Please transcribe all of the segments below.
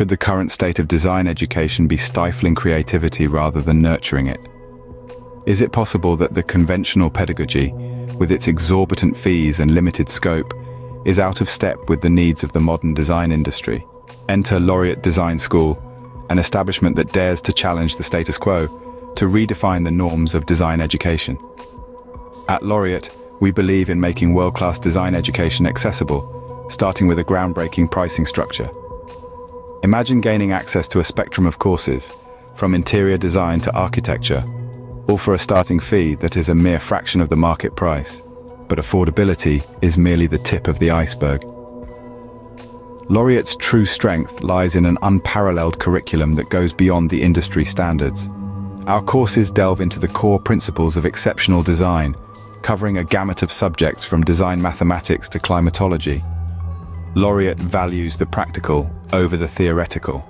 Could the current state of design education be stifling creativity rather than nurturing it? Is it possible that the conventional pedagogy, with its exorbitant fees and limited scope, is out of step with the needs of the modern design industry? Enter Laureate Design School, an establishment that dares to challenge the status quo, to redefine the norms of design education. At Laureate, we believe in making world-class design education accessible, starting with a groundbreaking pricing structure. Imagine gaining access to a spectrum of courses, from interior design to architecture, all for a starting fee that is a mere fraction of the market price. But affordability is merely the tip of the iceberg. Laureate's true strength lies in an unparalleled curriculum that goes beyond the industry standards. Our courses delve into the core principles of exceptional design, covering a gamut of subjects from design mathematics to climatology. Laureate values the practical over the theoretical.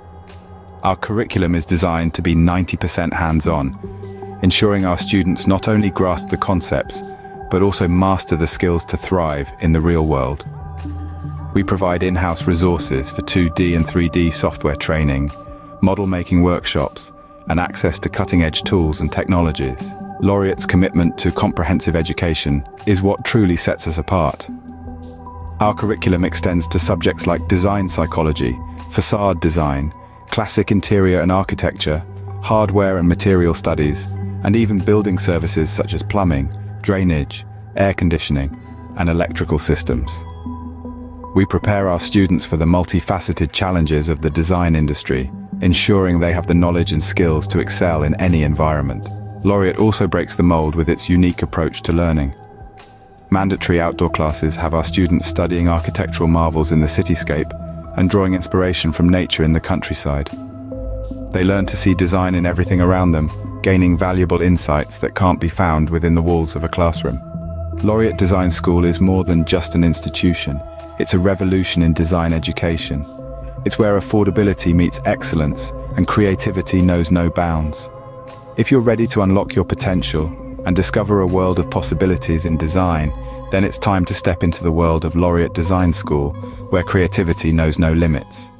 Our curriculum is designed to be 90% hands-on, ensuring our students not only grasp the concepts, but also master the skills to thrive in the real world. We provide in-house resources for 2D and 3D software training, model-making workshops, and access to cutting-edge tools and technologies. Laureate's commitment to comprehensive education is what truly sets us apart. Our curriculum extends to subjects like design psychology, facade design, classic interior and architecture, hardware and material studies, and even building services such as plumbing, drainage, air conditioning, and electrical systems. We prepare our students for the multifaceted challenges of the design industry, ensuring they have the knowledge and skills to excel in any environment. Laureate also breaks the mold with its unique approach to learning. Mandatory outdoor classes have our students studying architectural marvels in the cityscape and drawing inspiration from nature in the countryside. They learn to see design in everything around them, gaining valuable insights that can't be found within the walls of a classroom. Laureate Design School is more than just an institution. It's a revolution in design education. It's where affordability meets excellence and creativity knows no bounds. If you're ready to unlock your potential and discover a world of possibilities in design, then it's time to step into the world of Laureate Design School, where creativity knows no limits.